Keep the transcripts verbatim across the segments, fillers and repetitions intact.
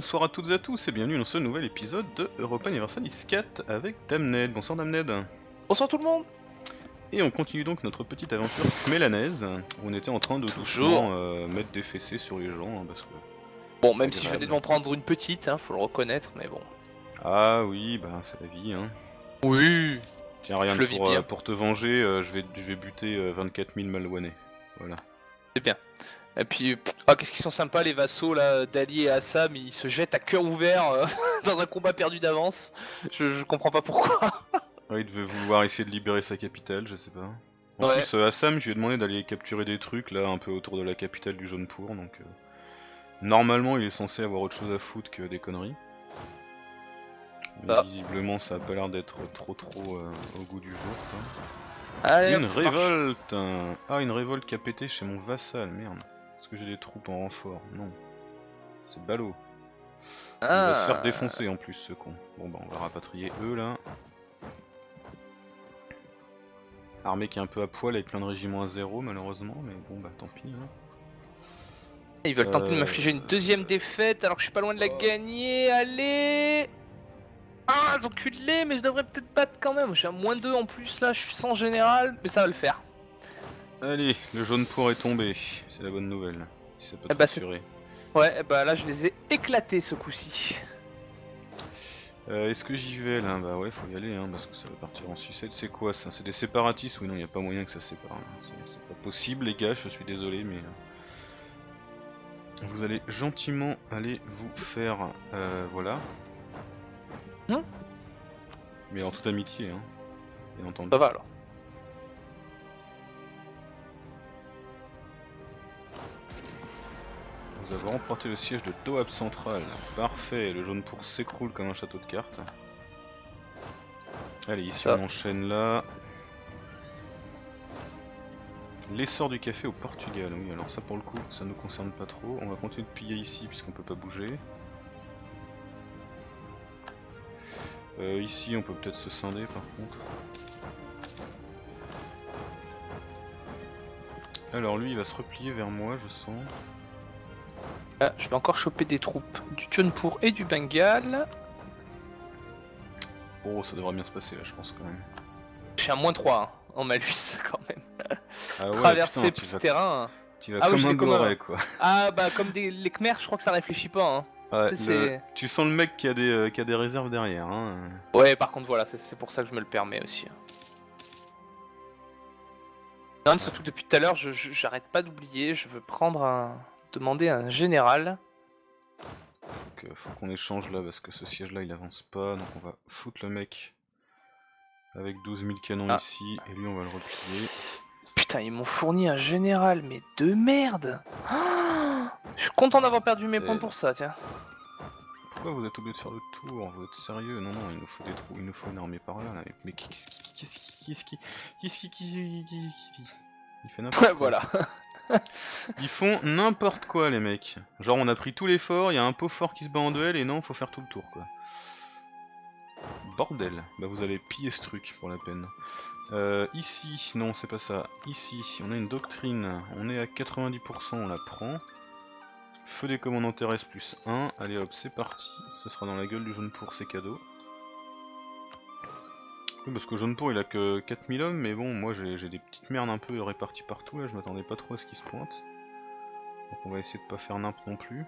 Bonsoir à toutes et à tous et bienvenue dans ce nouvel épisode de Europa Universalis quatre avec Damned. Bonsoir Damned. Bonsoir tout le monde. Et on continue donc notre petite aventure khmélanaise. On était en train de toujours euh, mettre des fessées sur les gens hein, parce que... Bon, même si je venais de m'en prendre une petite, hein, faut le reconnaître, mais bon... Ah oui, bah c'est la vie hein. Oui. Tiens, rien je pour, euh, pour te venger, euh, je, vais, je vais buter euh, vingt-quatre mille Malwanais. Voilà. C'est bien. Et puis, oh, qu'est-ce qu'ils sont sympas les vassaux là, d'Ali et Assam, ils se jettent à cœur ouvert euh, dans un combat perdu d'avance. Je, je comprends pas pourquoi. Ouais, il devait vouloir essayer de libérer sa capitale, je sais pas. En ouais. plus, euh, Assam, je lui ai demandé d'aller capturer des trucs là, un peu autour de la capitale du Jaunpur, donc euh, normalement il est censé avoir autre chose à foutre que des conneries. Mais ah. visiblement, ça a pas l'air d'être trop trop euh, au goût du jour. Quoi. Allez, une révolte hein. Ah, une révolte qui a pété chez mon vassal, merde. Est-ce que j'ai des troupes en renfort? Non. C'est ballot. Ah. Il va se faire défoncer en plus, ce con. Bon bah, on va rapatrier eux là. Armée qui est un peu à poil avec plein de régiments à zéro, malheureusement, mais bon bah tant pis. Hein. Ils veulent euh... tenter de m'affliger une deuxième défaite alors que je suis pas loin de la oh. gagner. Allez! Ah, ils ont culé, mais je devrais peut-être battre quand même. J'ai un moins deux en plus là, je suis sans général, mais ça va le faire. Allez, le Jaunpur est tombé, c'est la bonne nouvelle. Si ça peut te rassurer. Ouais, bah là je les ai éclatés ce coup-ci. Euh, Est-ce que j'y vais là? Bah ouais, faut y aller hein, parce que ça va partir en sucette. C'est quoi ça? C'est des séparatistes? Oui, non, il n'y a pas moyen que ça sépare. C'est pas possible les gars, je suis désolé, mais... Vous allez gentiment aller vous faire... Euh, voilà. Non. Mais en toute amitié, hein. Bien entendu. Ça va alors. Nous avons remporté le siège de Doab Central. Parfait, le Jaunpur s'écroule comme un château de cartes. Allez, ici on enchaîne là. L'essor du café au Portugal. Oui, alors ça pour le coup, ça ne nous concerne pas trop. On va continuer de piller ici puisqu'on peut pas bouger. Euh, ici on peut peut-être se scinder par contre. Alors lui il va se replier vers moi je sens. Ah, je vais encore choper des troupes du Jaunpur et du Bengal. Oh ça devrait bien se passer là je pense quand même. J'ai un moins trois hein, en malus quand même. Ah ouais, traverser plus vas... terrain. Hein. Tu vas ah, comme oui, un goré, quoi. Ah bah comme des... les Khmer je crois que ça réfléchit pas hein. Ouais, le... Tu sens le mec qui a des, euh, qui a des réserves derrière. Hein. Ouais, par contre, voilà, c'est pour ça que je me le permets aussi. Non, mais surtout que depuis tout à l'heure, je j'arrête pas d'oublier. Je veux prendre un. Demander un général. Faut qu'on faut qu'on échange là, parce que ce siège-là il avance pas. Donc on va foutre le mec avec douze mille canons ah. ici. Et lui, on va le replier. Putain, ils m'ont fourni un général, mais de merde! Oh, je suis content d'avoir perdu mes points pour ça, tiens. Pourquoi vous êtes obligé de faire le tour? Vous êtes sérieux? Non, non, il nous faut des trous, il nous faut une armée par là. là. Mais qu'est-ce qui. Qu'est-ce qui. Qu'est-ce qui. Qu'est-ce qui. Il fait n'importe quoi. Voilà. Ils font n'importe quoi, les mecs. Genre, on a pris tout l'effort, il y a un pot fort qui se bat en duel, et non, faut faire tout le tour, quoi. Bordel. Bah, vous allez piller ce truc pour la peine. Euh, ici, non c'est pas ça, ici on a une doctrine, on est à quatre-vingt-dix pour cent, on la prend. Feu des commandants terrestres plus un, allez hop c'est parti, ça sera dans la gueule du Jaunpur, c'est cadeau. Oui parce que Jaunpur il a que quatre mille hommes, mais bon moi j'ai des petites merdes un peu réparties partout, là je m'attendais pas trop à ce qu'ils se pointent. Donc on va essayer de pas faire nimp non plus.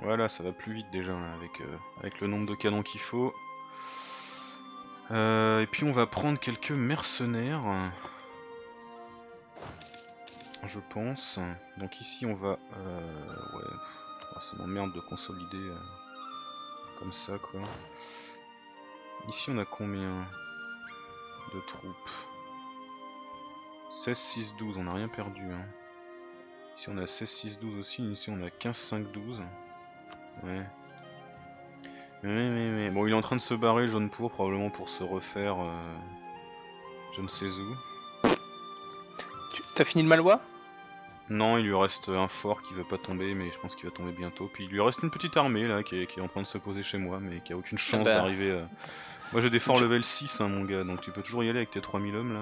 Voilà, ça va plus vite déjà là, avec, euh, avec le nombre de canons qu'il faut. Euh, et puis on va prendre quelques mercenaires. Je pense. Donc ici on va... Euh, ouais, oh, ça m'emmerde de consolider euh, comme ça quoi. Ici on a combien de troupes? seize, six, douze, on n'a rien perdu. Hein. Ici on a seize, six, douze aussi, ici on a quinze, cinq, douze. Ouais. Mais, mais, mais. Bon, il est en train de se barrer, le Jaunpur, probablement pour se refaire. Euh, je ne sais où. T'as fini le Malwa? Non, il lui reste un fort qui veut pas tomber, mais je pense qu'il va tomber bientôt. Puis il lui reste une petite armée là qui est, qui est en train de se poser chez moi, mais qui a aucune chance bah... d'arriver. Euh... Moi j'ai des forts level six, hein, mon gars, donc tu peux toujours y aller avec tes trois mille hommes là.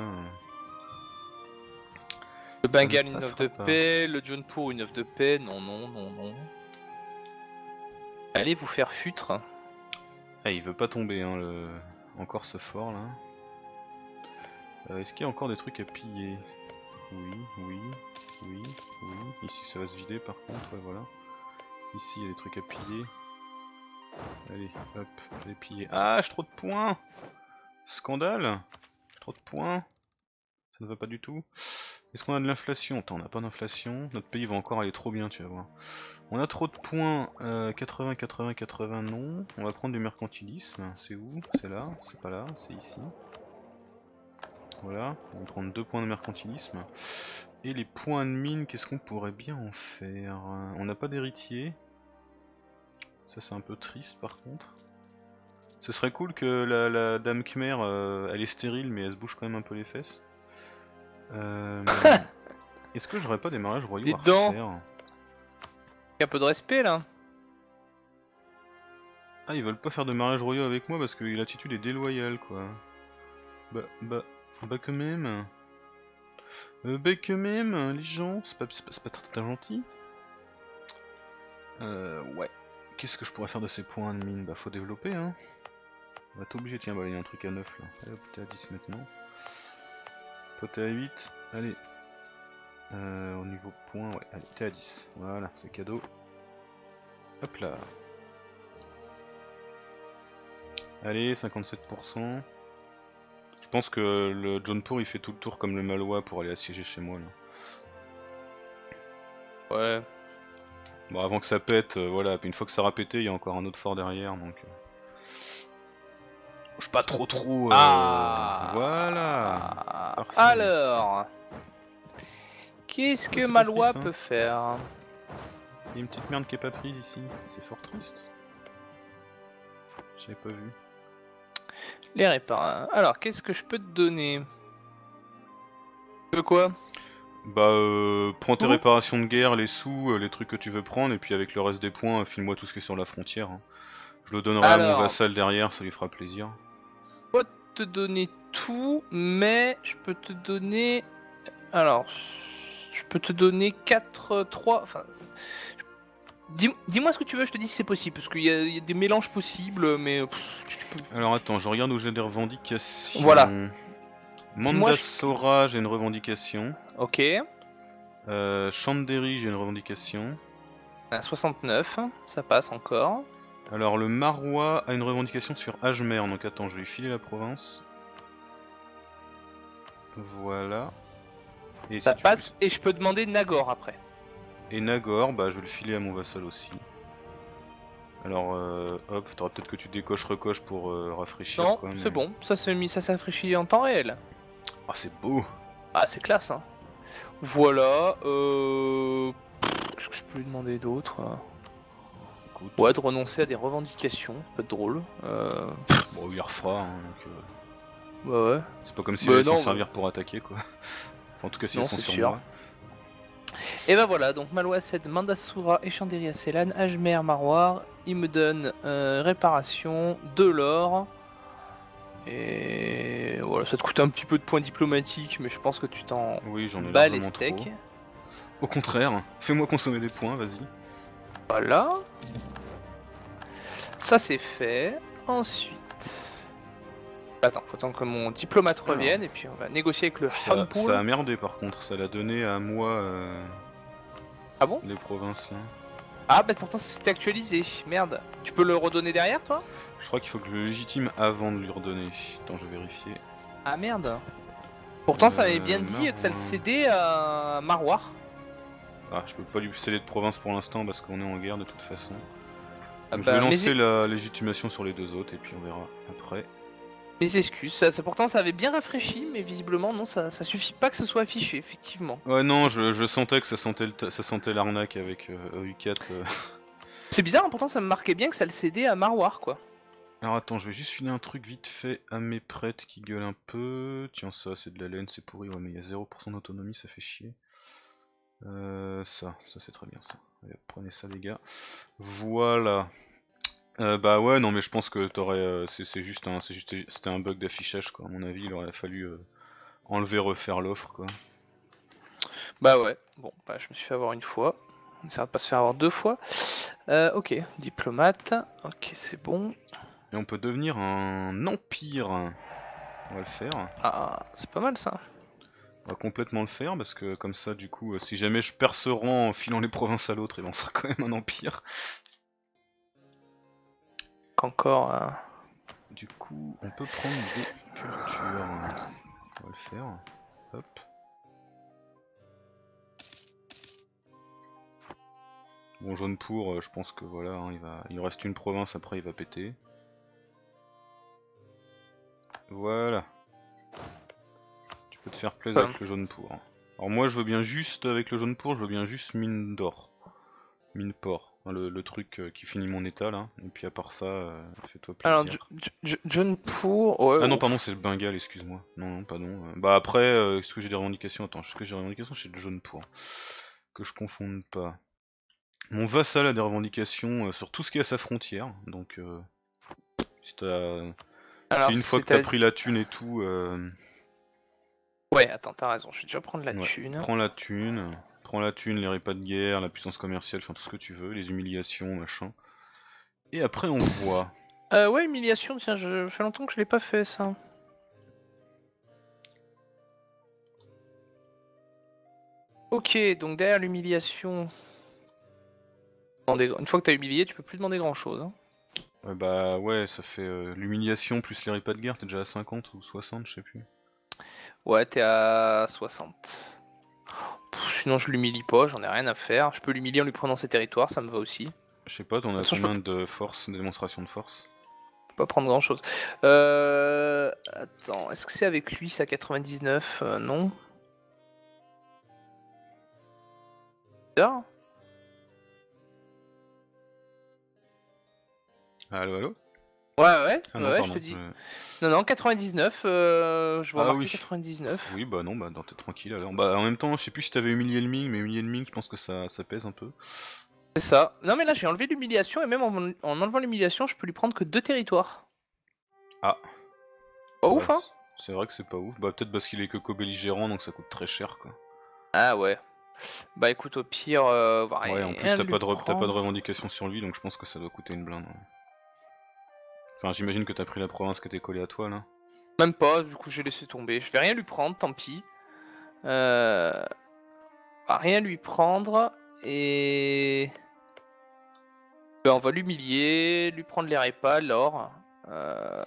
Le Bengal, une offre de paix. Le Jaunpur, une offre de paix. Non, non, non, non. Allez vous faire foutre. Ah, il veut pas tomber, hein, le... encore ce fort là. Euh, Est-ce qu'il y a encore des trucs à piller? Oui, oui, oui, oui. Ici ça va se vider par contre, ouais, voilà. Ici il y a des trucs à piller. Allez, hop, les piller. Ah, j'ai trop de points! Scandale! J'ai trop de points! Ça ne va pas du tout. Est-ce qu'on a de l'inflation? Attends, on n'a pas d'inflation. Notre pays va encore aller trop bien, tu vas voir. On a trop de points. Euh, quatre-vingts, quatre-vingts, quatre-vingts, non. On va prendre du mercantilisme. C'est où? C'est là? C'est pas là? C'est ici. Voilà. On va prendre deux points de mercantilisme. Et les points de mine, qu'est-ce qu'on pourrait bien en faire? On n'a pas d'héritier. Ça, c'est un peu triste par contre. Ce serait cool que la, la dame Khmer, euh, elle est stérile, mais elle se bouge quand même un peu les fesses. Euh, Est-ce que j'aurais pas des mariages royaux à refaire? Un peu de respect là. Ah, ils veulent pas faire de mariage royaux avec moi parce que l'attitude est déloyale quoi. Bah bah bah quand même. Euh, bah quand même les gens, c'est pas, pas, pas très, très gentil. Euh ouais. Qu'est-ce que je pourrais faire de ces points de mine? Bah faut développer hein. On va être obligé, tiens bah il y a un truc à neuf là. Allez hop, t'es à dix maintenant. Toi t'es à huit, allez, euh, au niveau point, ouais, allez, t'es à dix, voilà, c'est cadeau, hop là, allez, cinquante-sept pour cent, je pense que le Jaunpur il fait tout le tour comme le Malwa pour aller assiéger chez moi, là. Ouais, bon avant que ça pète, euh, voilà, puis une fois que ça aura pété, il y a encore un autre fort derrière, donc... Je suis pas trop trop... Euh... Ah voilà. Parfait. Alors... Qu'est-ce que Malwa peut faire? Il y a une petite merde qui est pas prise ici, c'est fort triste. J'avais pas vu. Les réparations. Alors qu'est-ce que je peux te donner? Tu veux quoi? Bah euh, prends tes réparations de guerre, les sous, les trucs que tu veux prendre, et puis avec le reste des points, file-moi tout ce qui est sur la frontière. Hein. Je le donnerai alors, à mon vassal derrière, ça lui fera plaisir. Je peux te donner tout, mais je peux te donner... Alors, je peux te donner quatre, trois... Enfin, je... Dis-moi dis ce que tu veux, je te dis si c'est possible, parce qu'il y, y a des mélanges possibles, mais... Pff, tu peux... Alors attends, je regarde où j'ai des revendications. Voilà. Mandasura, j'ai je... une revendication. Ok. Euh, Chanderi, j'ai une revendication. À soixante-neuf, ça passe encore. Alors le Marwa a une revendication sur Ajmer, donc attends, je vais lui filer la province. Voilà. Et ça si passe, peux... et je peux demander Nagor après. Et Nagor, bah je vais le filer à mon vassal aussi. Alors euh, hop, t'auras peut-être que tu décoches, recoches pour euh, rafraîchir. Non, mais... c'est bon, ça s'est mis, ça s'affraîchit en temps réel. Ah c'est beau. Ah c'est classe hein. Voilà, euh... qu'est-ce que je peux lui demander d'autre? Ouais, de renoncer à des revendications, pas de drôle. Euh... Bon, il refera. Hein, donc, euh... Bah ouais. C'est pas comme si bah il s'en servir pour attaquer quoi. Enfin, en tout cas, si non, ils sont sur moi. Et bah voilà, donc Malwa cède Mandasura et Chanderi à Ceylan, Ajmer, Marwar. Il me donne euh, réparation, de l'or. Et voilà, ça te coûte un petit peu de points diplomatiques, mais je pense que tu t'en oui, bats les steaks. Trop. Au contraire, fais-moi consommer des points, vas-y. Voilà. Ça c'est fait, ensuite... Attends, faut attendre que mon diplomate revienne. Alors, et puis on va négocier avec le ça, Hormuz. Ça a merdé par contre, ça l'a donné à moi euh... Ah bon? Les provinces là. Ah bah pourtant ça s'était actualisé, merde. Tu peux le redonner derrière toi? Je crois qu'il faut que je le légitime avant de lui redonner. Attends je vais vérifier. Ah merde. Pourtant euh, ça avait bien dit Marwar. Que ça le cédait à Marwar. Ah je peux pas lui céder de province pour l'instant parce qu'on est en guerre de toute façon. Donc bah, je vais lancer mes... la légitimation sur les deux autres et puis on verra après. Mes excuses, ça, ça, pourtant ça avait bien rafraîchi, mais visiblement non, ça, ça suffit pas que ce soit affiché, effectivement. Ouais non, je, je sentais que ça sentait le, ça sentait l'arnaque avec euh, E U quatre. Euh... C'est bizarre, pourtant ça me marquait bien que ça le cédait à Marwar quoi. Alors attends, je vais juste filer un truc vite fait à mes prêtres qui gueulent un peu. Tiens ça, c'est de la laine, c'est pourri, ouais mais il y a zéro pour cent d'autonomie, ça fait chier. Euh, ça, ça c'est très bien ça. Allez, prenez ça les gars. Voilà. Euh, bah ouais non mais je pense que t'aurais, euh, c'est juste un, c'est juste, c'était un bug d'affichage quoi. À mon avis il aurait fallu euh, enlever refaire l'offre quoi. Bah ouais, bon, bah, je me suis fait avoir une fois. On ne sert à pas se faire avoir deux fois. Euh, ok, diplomate. Ok, c'est bon. Et on peut devenir un empire. On va le faire. Ah, c'est pas mal ça. On va complètement le faire parce que comme ça, du coup, si jamais je perds ce rang en filant les provinces à l'autre, et ben on sera quand même un empire. Qu'encore. Euh... Du coup, on peut prendre des cultures. On va le faire. Hop. Bon, Jaunpur, euh, je pense que voilà, hein, il va, il reste une province, après il va péter. Voilà. Tu peux te faire plaisir avec le Jaunpur. Alors moi je veux bien juste, avec le Jaunpur, je veux bien juste mine d'or. Mine port, hein, le, le truc euh, qui finit mon état là. Et puis à part ça, euh, fais-toi plaisir. Alors Jaunpur... Ouais, ah non, pardon, c'est le Bengal, excuse-moi. Non, non, pardon. Euh, bah après, euh, est-ce que j'ai des revendications? Attends, est-ce que j'ai des revendications? C'est le Jaunpur. Que je confonde pas. Mon vassal a des revendications euh, sur tout ce qui est à sa frontière, donc euh, c'est euh, une fois que t'as pris la thune et tout... Euh... Ouais, attends, t'as raison, je vais déjà prendre la ouais, thune. Prends la thune, prends la thune, les repas de guerre, la puissance commerciale, enfin tout ce que tu veux, les humiliations, machin. Et après on voit... Euh, ouais, humiliation, tiens, je fait longtemps que je l'ai pas fait ça. Ok, donc derrière l'humiliation... Une fois que t'as humilié, tu peux plus demander grand chose. Hein. Euh bah ouais, ça fait euh, l'humiliation plus les repas de guerre, t'es déjà à cinquante ou soixante, je sais plus. Ouais, t'es à soixante. Pff, sinon, je l'humilie pas, j'en ai rien à faire. Je peux l'humilier en lui prenant ses territoires, ça me va aussi. Je sais pas, t'en as combien peux... de force, de démonstration de force? Je peux pas prendre grand chose. Euh. Attends, est-ce que c'est avec lui, c'est à quatre-vingt-dix-neuf? euh, Non. Bizarre. Allo, allo? Ouais, ouais, ah non, ouais, pardon, je te dis. Euh... Non, non, quatre-vingt-dix-neuf, euh, je vois ah, marquer oui. quatre-vingt-dix-neuf. Oui, bah non, bah t'es tranquille alors. Bah en même temps, je sais plus si t'avais humilié le Ming, mais humilier le Ming, je pense que ça, ça pèse un peu. C'est ça. Non, mais là j'ai enlevé l'humiliation, et même en, en enlevant l'humiliation, je peux lui prendre que deux territoires. Ah. Pas ouais, ouf, hein? C'est vrai que c'est pas ouf. Bah peut-être parce qu'il est que co-belligérant, donc ça coûte très cher, quoi. Ah ouais. Bah écoute, au pire, euh, bah, ouais, en plus t'as pas, prendre... pas de revendication sur lui, donc je pense que ça doit coûter une blinde. Ouais. Enfin, j'imagine que t'as pris la province qui était collée à toi, là. Même pas, du coup j'ai laissé tomber. Je vais rien lui prendre, tant pis. Euh... Bah, rien lui prendre, et... Bah, on va l'humilier, lui prendre les repas, l'or. Euh...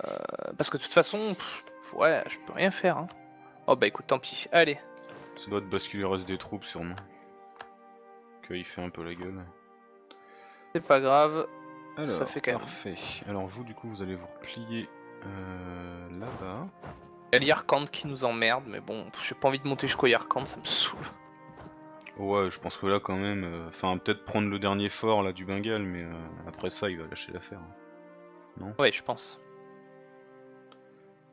Parce que de toute façon, pff, ouais, je peux rien faire. Hein. Oh bah écoute, tant pis, allez. Ça doit être parce qu'il reste des troupes, sûrement. Qu'il fait un peu la gueule. C'est pas grave. Alors, ça fait quand même. Parfait. Alors vous, du coup, vous allez vous replier euh, là-bas. Il y a le Yarkhand qui nous emmerde, mais bon, j'ai pas envie de monter jusqu'au Yarkhand, ça me saoule. Ouais, je pense que là, quand même, enfin, euh, peut-être prendre le dernier fort là du Bengale, mais euh, après ça, il va lâcher l'affaire. Hein. Non? Ouais, je pense.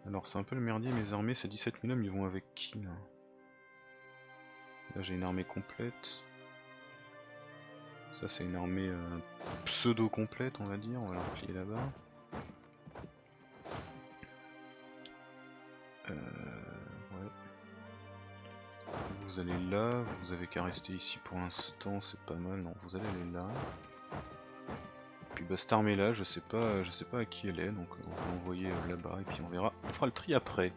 Alors, c'est un peu le merdier, mes armées, ces dix-sept mille hommes, ils vont avec qui là? Là, j'ai une armée complète. Ça c'est une armée euh, pseudo-complète, on va dire, on va la replier là-bas. Euh, ouais. Vous allez là, vous avez qu'à rester ici pour l'instant, c'est pas mal, non, vous allez aller là. Puis bah cette armée là, je sais pas je sais pas à qui elle est, donc on va l'envoyer euh, là-bas et puis on verra. On fera le tri après.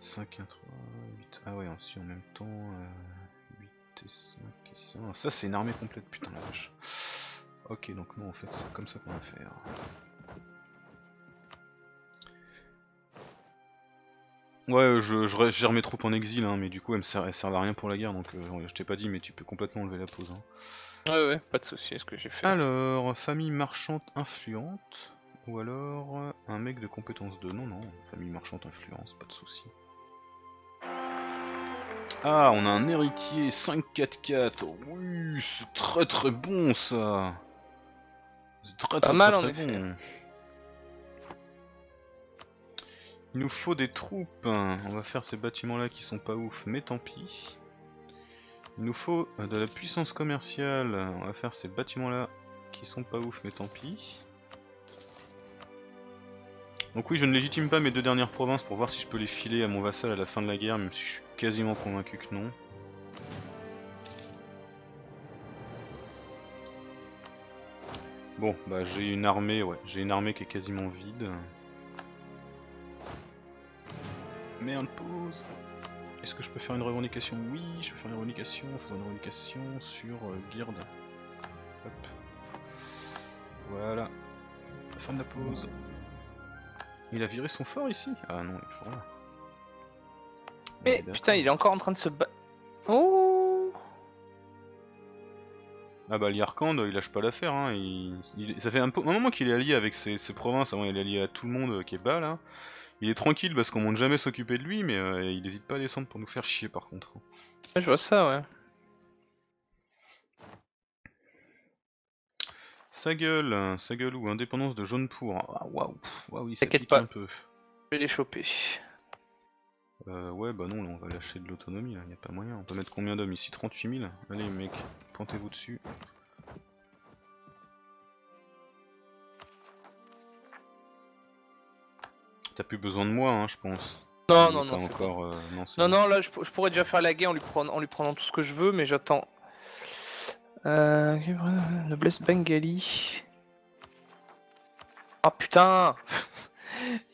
cinq, un, trois, huit. Ah ouais, aussi en même temps. Euh... cinq, six, ça c'est une armée complète, putain la vache. Ok, donc non, en fait c'est comme ça qu'on va faire. Ouais, je, je gère mes troupes en exil, hein, mais du coup elles me servent à rien pour la guerre, donc euh, je t'ai pas dit, mais tu peux complètement enlever la pause. Hein. Ouais, ouais, pas de soucis, c'est ce que j'ai fait. Alors, famille marchande influente, ou alors un mec de compétence deux. Non, non, famille marchande influence, pas de soucis. Ah, on a un héritier cinq quatre quatre. Oui, c'est très très bon ça. C'est très très, très, très, très bon. Il nous faut des troupes. On va faire ces bâtiments là qui sont pas ouf, mais tant pis. Il nous faut de la puissance commerciale. On va faire ces bâtiments là qui sont pas ouf, mais tant pis. Donc oui, je ne légitime pas mes deux dernières provinces pour voir si je peux les filer à mon vassal à la fin de la guerre, même si je suis quasiment convaincu que non. Bon, bah j'ai une armée, ouais, j'ai une armée qui est quasiment vide. Mais un pause. Est-ce que je peux faire une revendication? Oui, je peux faire une revendication, faisons une revendication sur euh, Gird. Hop. Voilà. Fin de la pause. Il a viré son fort ici? Ah non, il est toujours là. Mais putain, il est encore en train de se battre. Oh. Ah bah, Yarkhand, il lâche pas l'affaire. Hein. Il... Il... Ça fait un, peu... un moment qu'il est allié avec ses... ses provinces. Avant, il est allié à tout le monde qui est bas là. Il est tranquille parce qu'on ne monte jamais s'occuper de lui, mais euh, il hésite pas à descendre pour nous faire chier par contre. Ouais, je vois ça, ouais. Sa gueule, sa gueule ou indépendance de Jaunpur. Ah, waouh, waouh, il s'inquiète pas un peu. Je vais les choper. Euh, ouais, bah non, là on va lâcher de l'autonomie, il n'y a pas moyen. On peut mettre combien d'hommes ici? Trente-huit mille. Allez, mec, pointez-vous dessus. T'as plus besoin de moi, hein, je pense. Non, non, non, encore, euh, non, non, bon. Non, là je, je pourrais déjà faire la guerre en lui, prenant, en lui prenant tout ce que je veux, mais j'attends. Euh. Noblesse Bengali. Ah putain.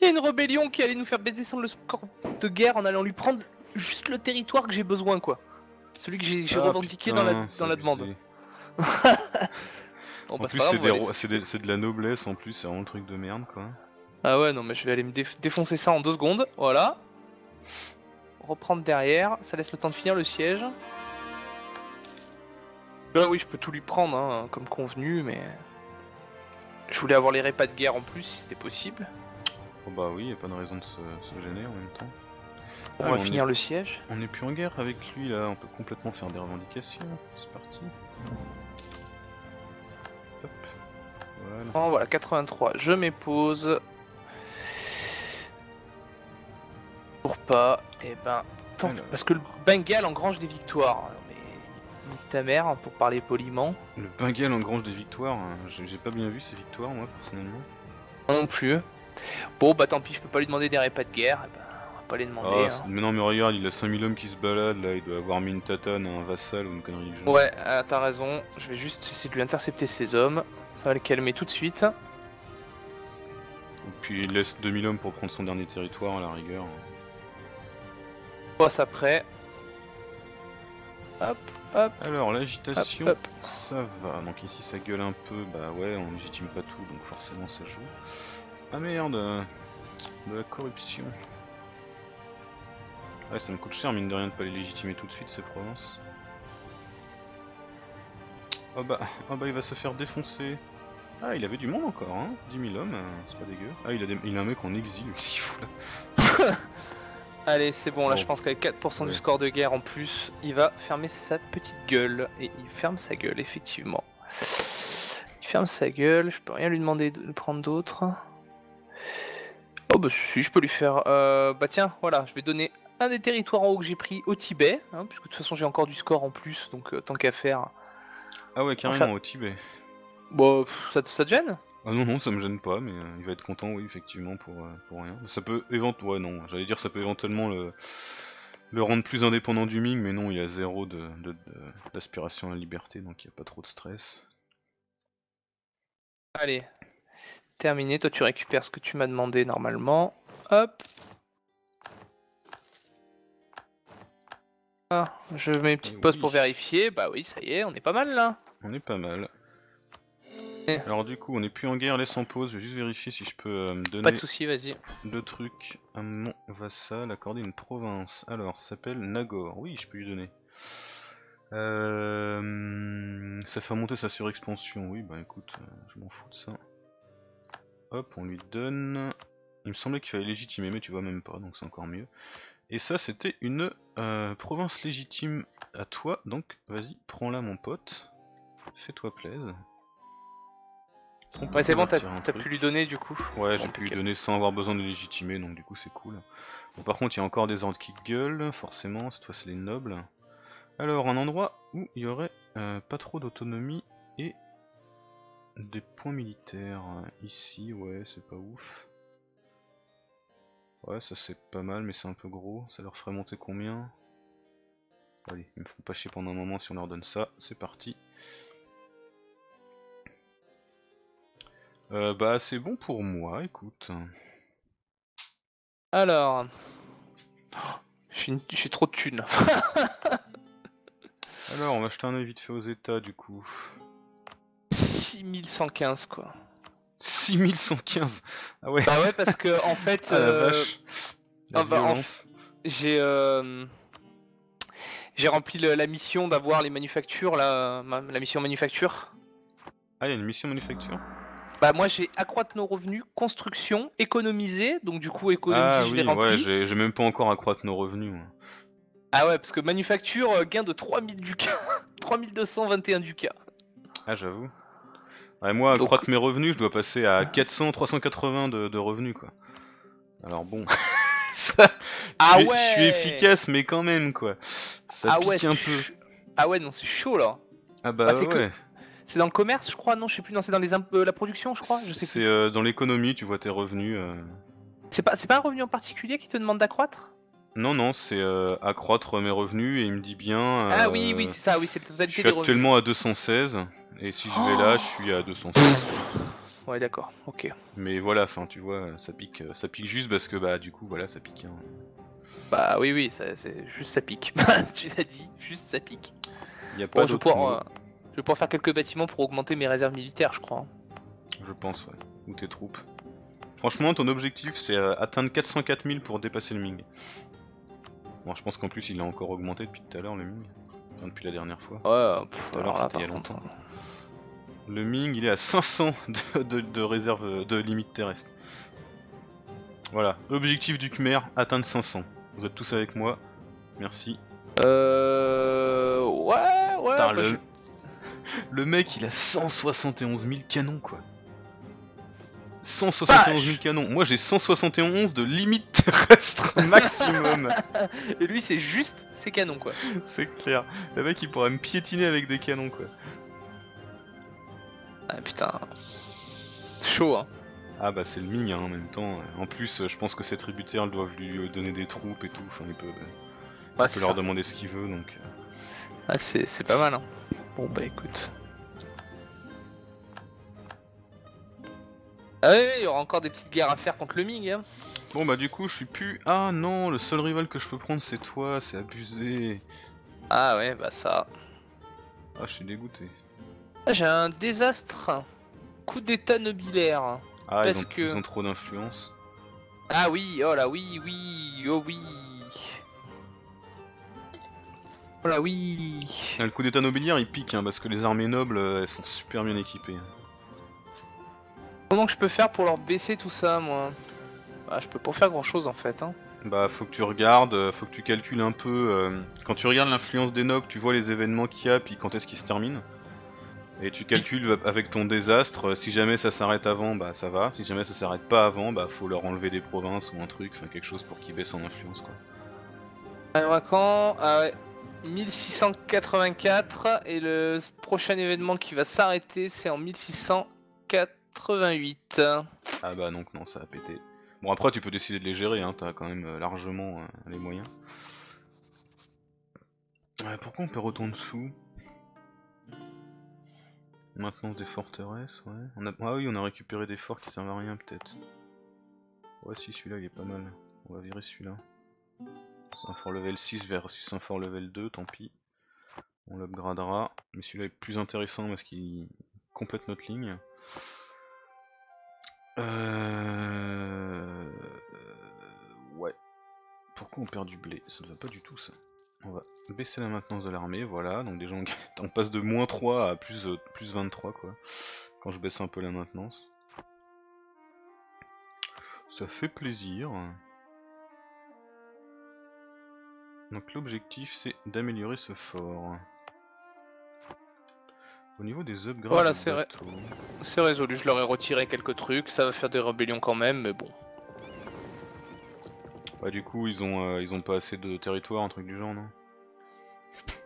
Il y a une rébellion qui allait nous faire descendre le score de guerre en allant lui prendre juste le territoire que j'ai besoin, quoi. Celui que j'ai ah, revendiqué putain, dans la, dans la demande. Bon, en bah, plus, c'est de la noblesse, en plus, c'est vraiment le truc de merde, quoi. Ah ouais, non, mais je vais aller me dé défoncer ça en deux secondes. Voilà. Reprendre derrière. Ça laisse le temps de finir le siège. Là, oui, je peux tout lui prendre, hein, comme convenu, mais. Je voulais avoir les repas de guerre en plus, si c'était possible. Oh bah oui, y a pas de raison de se, se gêner en même temps. On va finir le siège. On est plus en guerre avec lui là, on peut complètement faire des revendications. C'est parti. Hop. Voilà. Oh, voilà, quatre-vingt-trois, je m'épose. Pour pas, et eh ben tant pis. Parce que le Bengale engrange des victoires. Mais nique ta mère, pour parler poliment. Le Bengale engrange des victoires, j'ai pas bien vu ces victoires moi personnellement. Non plus. Bon bah tant pis, je peux pas lui demander des repas de guerre, bah, on va pas les demander. Ah, hein. Mais non mais regarde, il a cinq mille hommes qui se baladent là, il doit avoir mis une tatane, un vassal ou une connerie du genre. Ouais, euh, t'as raison, je vais juste essayer de lui intercepter ses hommes, ça va le calmer tout de suite. Et puis il laisse deux mille hommes pour prendre son dernier territoire à la rigueur. On passe après. Hop, hop. Alors l'agitation, ça va, donc ici ça gueule un peu, bah ouais, on légitime pas tout, donc forcément ça joue. Ah merde, euh, de la corruption. Ouais, ça me coûte cher mine de rien de pas les légitimer tout de suite ces provinces. Oh bah, oh bah il va se faire défoncer. Ah il avait du monde encore hein, dix mille hommes, euh, c'est pas dégueu. Ah il a, des, il a un mec en exil, qu'est-ce qu'il fout là? Allez c'est bon, là bon. Je pense qu'avec quatre pour cent ouais. Du score de guerre en plus, il va fermer sa petite gueule. Et il ferme sa gueule effectivement. Il ferme sa gueule, je peux rien lui demander de prendre d'autres. Oh bah si, je peux lui faire... Euh, bah tiens, voilà, je vais donner un des territoires en haut que j'ai pris au Tibet, hein, puisque de toute façon j'ai encore du score en plus, donc euh, tant qu'à faire... Ah ouais, carrément, enfin... au Tibet. Bah, pff, ça, ça te gêne? Ah non, non, ça me gêne pas, mais euh, il va être content, oui, effectivement, pour, euh, pour rien. Ça peut éventuellement... Ouais, non, j'allais dire ça peut éventuellement le... le rendre plus indépendant du Ming, mais non, il a zéro de, de, de, d'aspiration à la liberté, donc il n'y a pas trop de stress. Allez. Terminé, toi tu récupères ce que tu m'as demandé normalement. Hop. Ah, je mets une petite pause oui. Pour vérifier. Bah oui, ça y est, on est pas mal là. On est pas mal. Et... Alors du coup, on est plus en guerre, laisse en pause. Je vais juste vérifier si je peux euh, me donner... Pas de soucis, vas-y. Deux trucs à mon vassal, accorder une province. Alors, ça s'appelle Nagor. Oui, je peux lui donner. Euh... Ça fait monter sa surexpansion. Oui, bah écoute, euh, je m'en fous de ça. Hop, on lui donne... Il me semblait qu'il fallait légitimer, mais tu vois même pas, donc c'est encore mieux. Et ça, c'était une euh, province légitime à toi, donc vas-y, prends-la mon pote. Fais-toi plaise. Ouais, c'est bon, t'as pu lui donner du coup. Ouais, j'ai pu lui donner sans avoir besoin de légitimer, donc du coup c'est cool. Bon, par contre, il y a encore des ordres qui gueulent, forcément, cette fois c'est les nobles. Alors, un endroit où il y aurait euh, pas trop d'autonomie et... Des points militaires, ici, ouais, c'est pas ouf. Ouais, ça c'est pas mal, mais c'est un peu gros. Ça leur ferait monter combien? Allez, ils me feront pas chier pendant un moment si on leur donne ça. C'est parti. Euh, bah c'est bon pour moi, écoute. Alors... Oh, j'ai une... j'ai trop de thunes. Alors on va jeter un œil vite fait aux états du coup. six mille cent quinze quoi. six mille cent quinze. Ah ouais. Bah ouais parce que en fait... Ah, euh... la vache. La ah, bah, en f... J'ai... Euh... J'ai rempli le, la mission d'avoir les manufactures, la, la mission manufacture. Ah, il y a une mission manufacture. Bah moi j'ai accroître nos revenus, construction, économiser, donc du coup économiser, ah, je oui, l'ai rempli. Ouais, j'ai même pas encore accroître nos revenus. Moi. Ah ouais, parce que manufacture, gain de trois mille ducats, trois mille deux cent vingt et un ducats. Ah j'avoue. Ouais, moi accroître donc... mes revenus, je dois passer à quatre cents, trois cent quatre-vingts de, de revenus quoi. Alors bon... Ça, ah je, ouais je suis efficace mais quand même quoi. Ça ah pique ouais, un peu. Ch... Ah ouais non c'est chaud là. Ah bah, bah c'est ouais. Que... C'est dans le commerce je crois, non je sais plus, non c'est dans les imp... la production je crois, je sais plus. C'est euh, dans l'économie tu vois tes revenus. Euh... C'est pas... pas un revenu en particulier qui te demande d'accroître? Non non c'est euh, accroître mes revenus et il me dit bien... Euh... Ah oui oui c'est ça, oui c'est la totalité des revenus. Je suis actuellement à deux cent seize et si je vais oh là je suis à deux cent seize. Ouais d'accord, ok. Mais voilà, enfin tu vois, ça pique, ça pique juste parce que bah du coup voilà ça pique. Hein. Bah oui oui, c'est juste ça pique. Tu l'as dit, juste ça pique. Y a pas bon, je, vais pouvoir, euh, je vais pouvoir faire quelques bâtiments pour augmenter mes réserves militaires, je crois. Je pense, ouais. Ou tes troupes. Franchement, ton objectif c'est euh, atteindre quatre cent quatre mille pour dépasser le Ming. Bon, je pense qu'en plus il a encore augmenté depuis tout à l'heure le Ming. Enfin, depuis la dernière fois. Ouais, pff, tout à l'heure c'était il y a longtemps. Contre... Le Ming il est à cinq cents de, de, de réserve de limite terrestre. Voilà, objectif du Khmer, atteindre cinq cents. Vous êtes tous avec moi, merci. Euh... Ouais, ouais, bah le... Je... le mec il a cent soixante et onze mille canons quoi. cent soixante et onze mille canons, moi j'ai cent soixante et onze de limite terrestre maximum. Et lui c'est juste ses canons quoi. C'est clair, le mec il pourrait me piétiner avec des canons quoi. Ah putain, chaud hein. Ah bah c'est le Ming hein, en même temps. En plus je pense que ses tributaires doivent lui donner des troupes et tout, enfin il peut, il ouais, peut leur ça. demander ce qu'il veut donc... Ah c'est pas mal hein. Bon bah écoute... Ah oui, il y aura encore des petites guerres à faire contre le Ming hein. Bon bah du coup je suis plus... Ah non, le seul rival que je peux prendre c'est toi, c'est abusé. Ah ouais bah ça... Ah je suis dégoûté. J'ai un désastre, coup d'état nobilaire. Ah, parce ils ont, que... ils ont trop d'influence. Ah oui, oh là oui, oui, oh oui. Oh là oui. Ah, le coup d'état nobiliaire il pique hein, parce que les armées nobles elles sont super bien équipées. Comment que je peux faire pour leur baisser tout ça moi? Bah je peux pas faire grand chose en fait hein. Bah faut que tu regardes, faut que tu calcules un peu. Euh... Quand tu regardes l'influence des nobles, tu vois les événements qu'il y a puis quand est-ce qu'ils se terminent. Et tu calcules avec ton désastre, si jamais ça s'arrête avant, bah ça va, si jamais ça s'arrête pas avant, bah faut leur enlever des provinces ou un truc, enfin quelque chose pour qu'ils baissent en influence quoi. Un ouragan à mille six cent quatre-vingt-quatre, et le prochain événement qui va s'arrêter c'est en mille six cent quatre-vingt-huit. Ah bah donc non, ça a pété. Bon après tu peux décider de les gérer, hein, t'as quand même largement euh, les moyens. Ouais, pourquoi on perd autant de sous ? Maintenance des forteresses, ouais. On a... Ah oui, on a récupéré des forts qui servent à rien, peut-être. Ouais, si, celui-là, il est pas mal. On va virer celui-là. C'est un fort level six versus un fort level deux, tant pis. On l'upgradera. Mais celui-là est plus intéressant parce qu'il complète notre ligne. Euh... Ouais. Pourquoi on perd du blé? Ça ne va pas du tout, ça. On va baisser la maintenance de l'armée, voilà, donc déjà on passe de moins trois à plus, euh, plus vingt-trois quoi, quand je baisse un peu la maintenance. Ça fait plaisir. Donc l'objectif c'est d'améliorer ce fort. Au niveau des upgrades... Voilà, c'est ré... résolu, je leur ai retiré quelques trucs, ça va faire des rébellions quand même, mais bon. Bah du coup ils ont euh, ils ont pas assez de territoire, un truc du genre, non?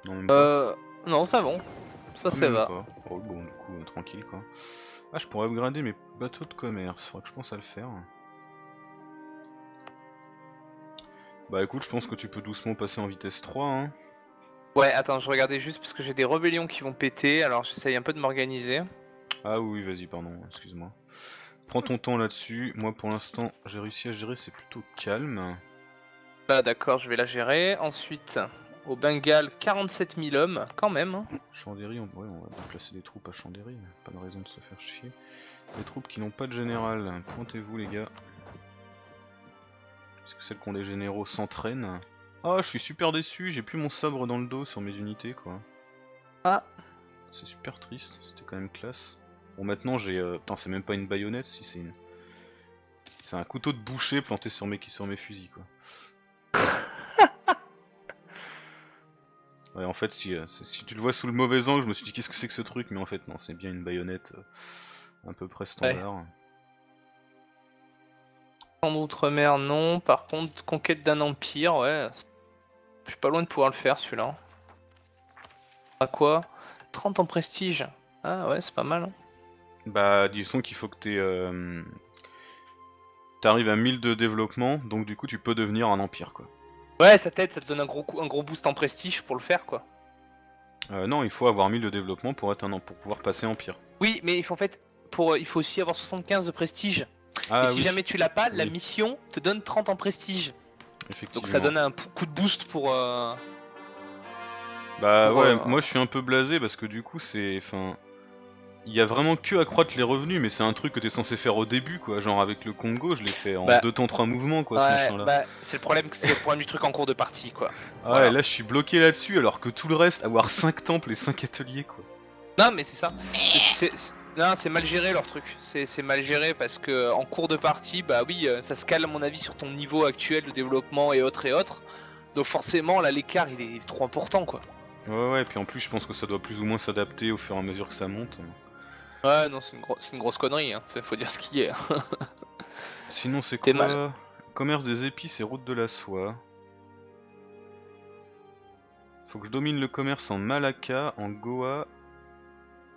Non même pas. Euh... Non ça va, ça c'est va. Oh, bon du coup euh, tranquille quoi. Ah je pourrais upgrader mes bateaux de commerce, faudra que je pense à le faire. Bah écoute je pense que tu peux doucement passer en vitesse trois hein. Ouais attends je regardais juste parce que j'ai des rébellions qui vont péter, alors j'essaye un peu de m'organiser. Ah oui, vas-y, pardon, excuse-moi. Prends ton temps là-dessus. Moi, pour l'instant, j'ai réussi à gérer, c'est plutôt calme. Bah d'accord, je vais la gérer. Ensuite, au Bengale, quarante-sept mille hommes, quand même. Chanderi, on, ouais, on va placer des troupes à Chanderi. Pas de raison de se faire chier. Des troupes qui n'ont pas de général. Pointez-vous, les gars. Est-ce que celles qui ont des généraux s'entraînent? Ah, oh, je suis super déçu. J'ai plus mon sabre dans le dos sur mes unités, quoi. Ah. C'est super triste. C'était quand même classe. Bon, maintenant, j'ai... Euh... Putain, c'est même pas une baïonnette, si c'est une... C'est un couteau de boucher planté sur mes, sur mes fusils, quoi. Ouais, en fait, si, euh, si tu le vois sous le mauvais angle, je me suis dit qu'est-ce que c'est que ce truc, mais en fait, non, c'est bien une baïonnette euh, à peu près standard. Ouais. En Outre-mer, non, par contre, conquête d'un empire, ouais, je suis pas loin de pouvoir le faire celui-là. À quoi? trente en prestige. Ah ouais, c'est pas mal. Hein. Bah, disons qu'il faut que t'aies. Euh... T'arrives à mille de développement, donc du coup tu peux devenir un empire, quoi. Ouais, ça t'aide, ça te donne un gros coup, un gros boost en prestige pour le faire, quoi. Euh, non, il faut avoir mille de développement pour être un, pour pouvoir passer empire. Oui, mais il faut en fait, pour, il faut aussi avoir soixante-quinze de prestige. Ah, et si oui. Jamais tu l'as pas, oui. La mission te donne trente en prestige. Effectivement. Donc ça donne un coup de boost pour. Euh... Bah pour, ouais, euh... moi je suis un peu blasé parce que du coup c'est, enfin. Il y a vraiment que accroître les revenus, mais c'est un truc que t'es censé faire au début, quoi. Genre avec le Congo, je l'ai fait en bah, deux temps trois mouvements, quoi. Ouais, ce machin-là. Bah, c'est le problème, c'est le problème du truc en cours de partie, quoi. Ah voilà. Ouais, là je suis bloqué là-dessus, alors que tout le reste, avoir cinq temples et cinq ateliers, quoi. Non, mais c'est ça. C'est, c'est, c'est... Non, c'est mal géré leur truc. C'est mal géré parce que en cours de partie, bah oui, ça se cale à mon avis sur ton niveau actuel de développement et autres et autres. Donc forcément, là l'écart il est trop important, quoi. Ouais, ouais. Et puis en plus, je pense que ça doit plus ou moins s'adapter au fur et à mesure que ça monte. Ouais, non, c'est une, gro une grosse connerie, hein. Faut dire ce qu'il y a. Sinon, c'est quoi mal. Commerce des épices et route de la soie. Faut que je domine le commerce en Malacca, en Goa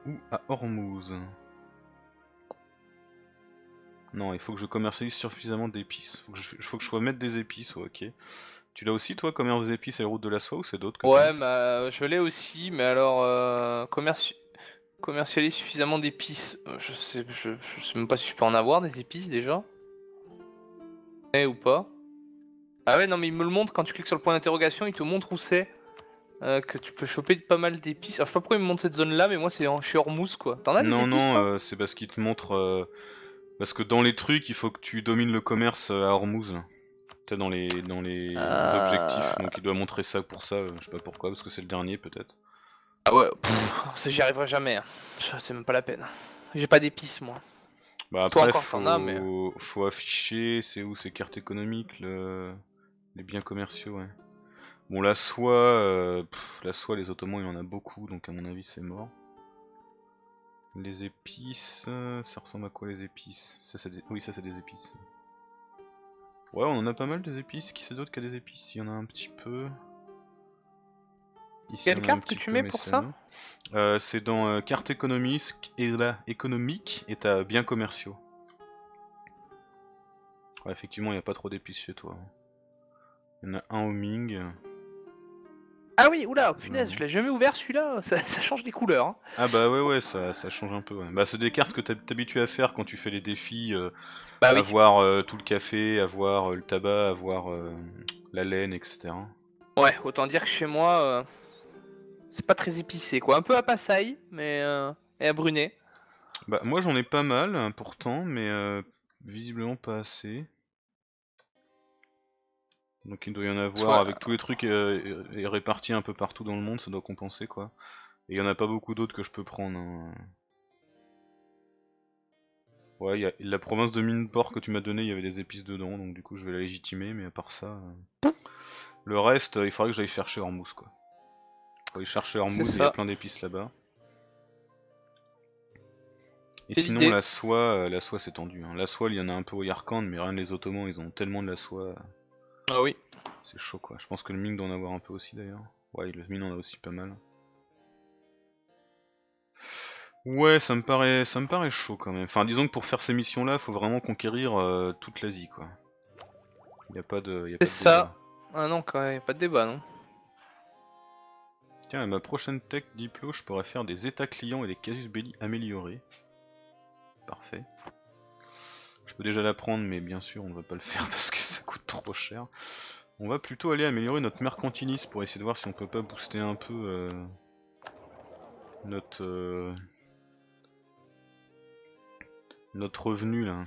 ou à Hormuz. Non, il faut que je commercialise suffisamment d'épices. Faut que je, faut que je sois maître des épices, ouais, ok. Tu l'as aussi, toi, commerce des épices et route de la soie, ou c'est d'autres? Ouais, bah, je l'ai aussi, mais alors, euh, commerce. Commercialiser suffisamment d'épices, je sais, je, je sais même pas si je peux en avoir des épices déjà. Eh ou pas. Ah ouais non mais il me le montre quand tu cliques sur le point d'interrogation, il te montre où c'est euh, que tu peux choper pas mal d'épices. Alors je sais pas pourquoi il me montre cette zone là, mais moi c'est chez Hormuz, quoi. T'en as des épices? Non non, euh, c'est parce qu'il te montre euh, parce que dans les trucs il faut que tu domines le commerce à Hormuz. T'es dans les dans les euh... objectifs, donc il doit montrer ça pour ça. Euh, je sais pas pourquoi, parce que c'est le dernier peut-être. Ah ouais, pff, ça j'y arriverai jamais, hein. C'est même pas la peine. J'ai pas d'épices moi. Bah après, toi encore t'en as, mais... Faut afficher, c'est où ces cartes économiques, le... les biens commerciaux, ouais. Bon la soie, euh, pff, la soie les Ottomans il y en a beaucoup, donc à mon avis c'est mort. Les épices, ça ressemble à quoi les épices? Ça, c'est des... Oui ça c'est des épices. Ouais on en a pas mal des épices, qui c'est d'autre qui a des épices? Il y en a un petit peu... Ici, quelle carte que tu mets pour ça? euh, C'est dans euh, carte économique et là, économique et t'as biens commerciaux. Ouais, effectivement, il n'y a pas trop d'épices chez toi. Il y en a un au Ming. Ah oui, oula, punaise, ouais. Je l'ai jamais ouvert celui-là, ça, ça change des couleurs. Hein. Ah bah ouais, ouais, ça, ça change un peu. Ouais. Bah, c'est des cartes que t'es habitué à faire quand tu fais les défis euh, bah, avoir oui. euh, tout le café, avoir euh, le tabac, avoir euh, la laine, et cetera. Ouais, autant dire que chez moi. Euh... C'est pas très épicé quoi, un peu à Passaï, mais euh... et à Brunet. Bah moi j'en ai pas mal pourtant, mais euh, visiblement pas assez. Donc il doit y en avoir, soit... avec tous les trucs euh, et répartis un peu partout dans le monde, ça doit compenser quoi. Et il y en a pas beaucoup d'autres que je peux prendre. Hein. Ouais, y a la province de Minport que tu m'as donnée, il y avait des épices dedans, donc du coup je vais la légitimer, mais à part ça... Euh... Le reste, il faudrait que j'aille chercher Hormuz quoi. Faut aller chercher Hormuz, il y a plein d'épices là-bas. Et sinon la soie, euh, la soie c'est tendu. Hein. La soie, il y en a un peu au Yarkhand, mais rien de les Ottomans, ils ont tellement de la soie. Euh... Ah oui. C'est chaud quoi. Je pense que le Ming doit en avoir un peu aussi d'ailleurs. Ouais, le Ming en a aussi pas mal. Ouais, ça me paraît, ça me paraît chaud quand même. Enfin, disons que pour faire ces missions-là, faut vraiment conquérir euh, toute l'Asie quoi. Il y a pas de. C'est ça. Ah non, quand même, y a pas de débat non. Tiens, à ma prochaine tech diplo, je pourrais faire des états clients et des casus belli améliorés. Parfait. Je peux déjà la prendre, mais bien sûr on ne va pas le faire parce que ça coûte trop cher. On va plutôt aller améliorer notre mercantilisme pour essayer de voir si on peut pas booster un peu euh, notre euh, notre revenu là,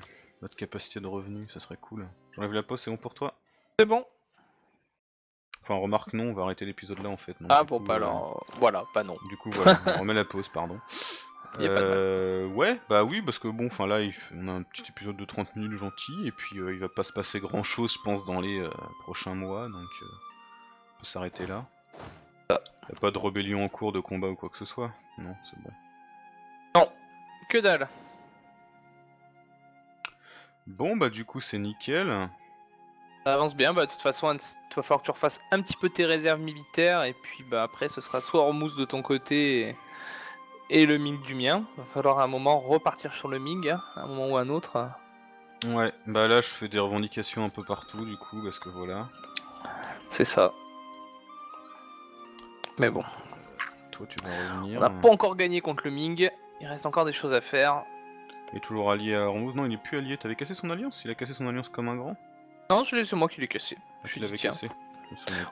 notre capacité de revenu, ça serait cool. J'enlève la peau, c'est bon pour toi? C'est bon. Enfin remarque non, on va arrêter l'épisode là en fait. Non, ah bon coup, bah alors euh... voilà, pas non. Du coup voilà, on remet la pause, pardon. Y a euh, pas de ouais, bah oui, parce que bon, enfin là, il f... on a un petit épisode de trente minutes gentil, et puis euh, il va pas se passer grand chose, je pense, dans les euh, prochains mois, donc euh, on peut s'arrêter là. Ah. Y'a pas de rébellion en cours, de combat ou quoi que ce soit? Non, c'est bon. Non, que dalle. Bon, bah du coup, c'est nickel. Ça avance bien, bah de toute façon, il va falloir que tu refasses un petit peu tes réserves militaires, et puis bah après, ce sera soit Hormuz de ton côté. Et... Et le Ming du mien, va falloir à un moment repartir sur le Ming, hein, à un moment ou à un autre. Ouais, bah là je fais des revendications un peu partout du coup, parce que voilà. C'est ça. Mais bon. Toi tu vas revenir. On n'a pas encore gagné contre le Ming, il reste encore des choses à faire. Il est toujours allié à Hormuz, non il est plus allié, t'avais cassé son alliance? Il a cassé son alliance comme un grand? Non, c'est moi qui l'ai cassé. Ah, je l'avais cassé.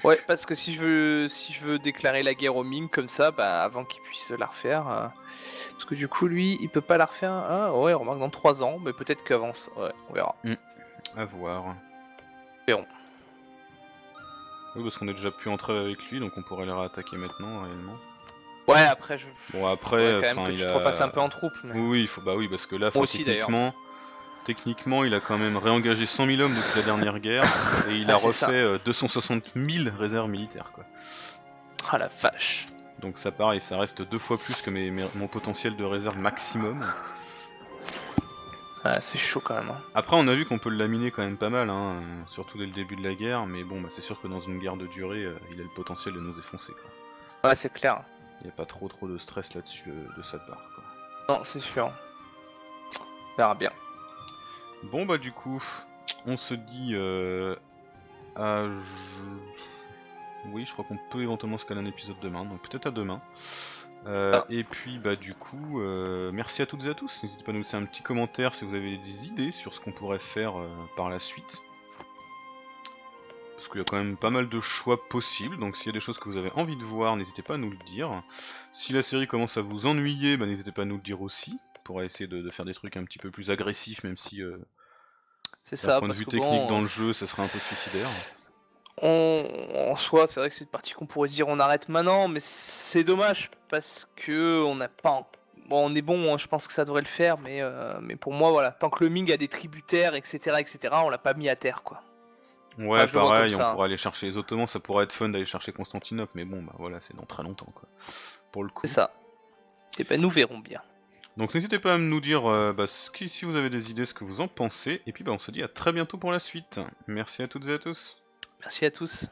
Ouais, parce que si je veux si je veux déclarer la guerre au Ming comme ça, bah avant qu'il puisse la refaire, euh, parce que du coup lui il peut pas la refaire. Ah ouais, remarque dans trois ans, mais peut-être qu'avance. Ouais, on verra. Mmh. À voir. Verrons. Oui, parce qu'on est déjà pu entrer avec lui, donc on pourrait le réattaquer maintenant réellement. Ouais, après je. Bon après, quand même que il tu a... te refasses un peu en troupe. Mais... Oui, il faut bah oui parce que là, faut techniquement. Techniquement, il a quand même réengagé cent mille hommes depuis la dernière guerre et il ah, a refait deux cent soixante mille réserves militaires quoi. Ah la vache. Donc ça pareil, ça reste deux fois plus que mes, mes, mon potentiel de réserve maximum. Ah c'est chaud quand même. Hein. Après on a vu qu'on peut le laminer quand même pas mal, hein, surtout dès le début de la guerre, mais bon bah, c'est sûr que dans une guerre de durée, euh, il a le potentiel de nous effoncer quoi. Ouais c'est clair. Il n'y a pas trop trop de stress là-dessus euh, de sa part quoi. Non c'est sûr. On verra bien. Bon bah du coup, on se dit euh, à... Oui, je crois qu'on peut éventuellement se caler un épisode demain, donc peut-être à demain. Euh, ah. Et puis bah du coup, euh, merci à toutes et à tous. N'hésitez pas à nous laisser un petit commentaire si vous avez des idées sur ce qu'on pourrait faire euh, par la suite. Parce qu'il y a quand même pas mal de choix possibles, donc s'il y a des choses que vous avez envie de voir, n'hésitez pas à nous le dire. Si la série commence à vous ennuyer, bah, n'hésitez pas à nous le dire aussi. Pourra essayer de, de faire des trucs un petit peu plus agressifs, même si euh, c'est ça, point de vue technique bon, dans on... le jeu, ça serait un peu suicidaire. On... En soi, c'est vrai que c'est une partie qu'on pourrait dire on arrête maintenant, mais c'est dommage parce que on n'a pas. Bon, on est bon, je pense que ça devrait le faire, mais euh... mais pour moi, voilà, tant que le Ming a des tributaires, et cetera, et cetera, on l'a pas mis à terre, quoi. Ouais, enfin, pareil, ça, on hein. pourrait aller chercher les Ottomans, ça pourrait être fun d'aller chercher Constantinople, mais bon, bah voilà, c'est dans très longtemps, quoi. Pour le coup. C'est ça. Et ben, nous verrons bien. Donc n'hésitez pas à nous dire euh, bah, ce qui, si vous avez des idées, ce que vous en pensez. Et puis bah, on se dit à très bientôt pour la suite. Merci à toutes et à tous. Merci à tous.